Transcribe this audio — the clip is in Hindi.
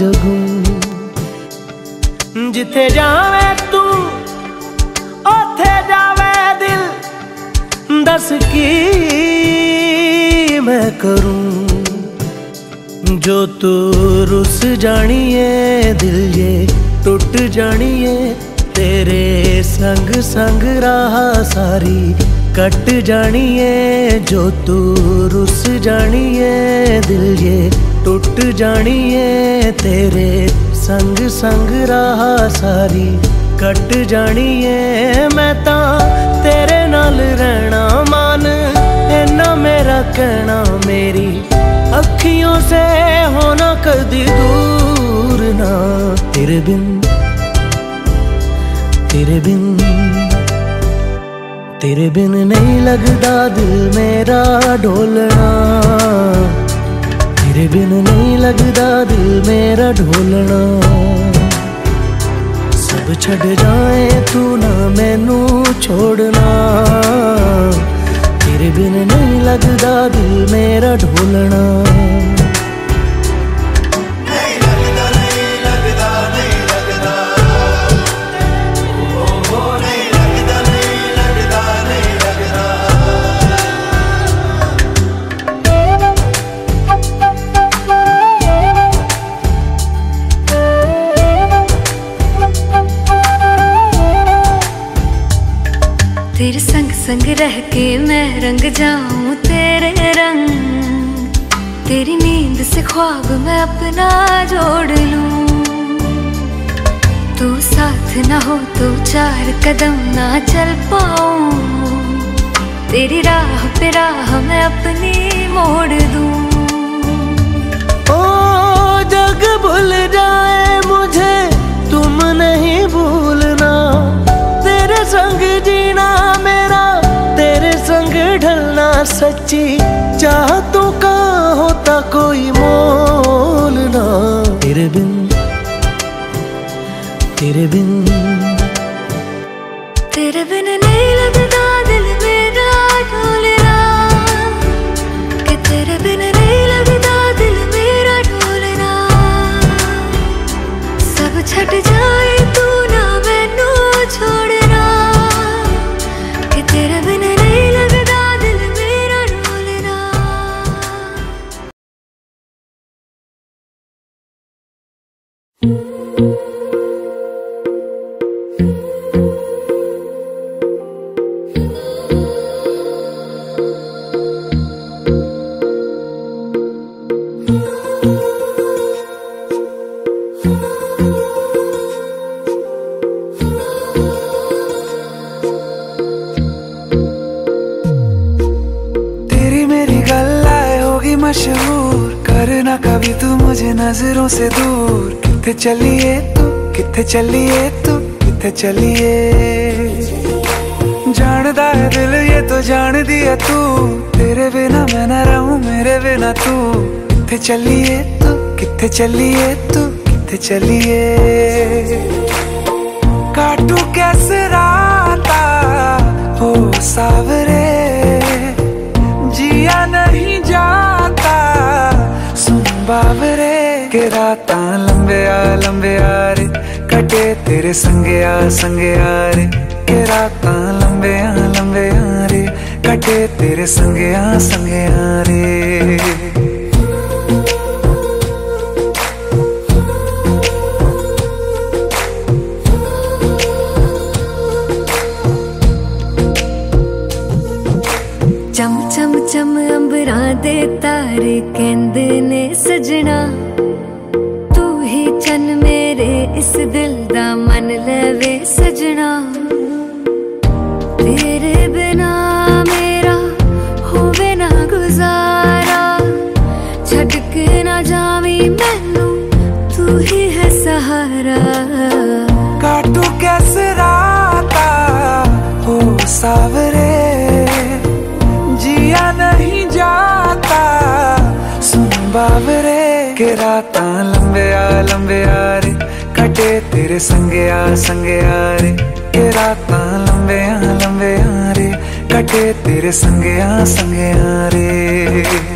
जगू जिथे जावे तू ओथे जावे दिल दस की मैं करूं जो तू रुस जानी है दिल ये टूट जानी है तेरे संग संग राह सारी कट जानी है जो तू रुस जानी है दिल ये टूट जानी है तेरे संग संग राह सारी कट जानी है मैं ता तेरे नाल रहना मान इन्ना मेरा कहना मेरी अखियों से होना कदी दूर ना तेरे बिन तेरे बिन नहीं लगदा दिल मेरा डोलना तेरे बिन नहीं लगदा दिल मेरा ढोलना सब छड़ जाए तू ना मैनू छोड़ना तेरे बिन नहीं लगदा दिल मेरा ढोलना तेरे संग संग रह के मैं रंग जाऊं तेरे रंग तेरी नींद से ख्वाब मैं अपना जोड़ लूं तू साथ ना हो तो चार कदम ना चल पाऊं तेरी राह पे राह मैं अपनी मोड़ दूं ओ जग भूल जाए मुझे तुम नहीं भूलना तेरे संग जीना मेरा तेरे संग ढलना सच्ची चाहतों का होता कोई मोल ना तेरे बिन तेरे बिन नहीं लगता दिल मेरा ढोलना कि तेरे बिन नहीं लगता दिल मेरा ढोलना सब छट जाए तू ना मैनू छोड़ नजरों से दूर किथे चलिए तू जानदा है दिल ये तो जान दिया तू तेरे बिना मैं ना रहूं मेरे बिना तू किथे चलिए काटू कैसे राता हो सावरे जिया नहीं जाता सुन बावरे के राता लंबे आ रे कटे तेरे संगे आ रे के राता लंबे आ रे कटे तेरे संगे आ रे चम अंबरा दे तारे कहंदे ने सजना तू ही चन मेरे इस दिल दा मन लवे सजना तेरे बिना मेरा होवे ना गुजारा छड़ के ना जावी मैनू तू ही है सहारा काटू कैसे राता हो सावरे नहीं जाता सुन बावरे के राता लंबे आ रे कटे तेरे संगे आ रे के राता लंबे आ रे कटे तेरे संगे आ रे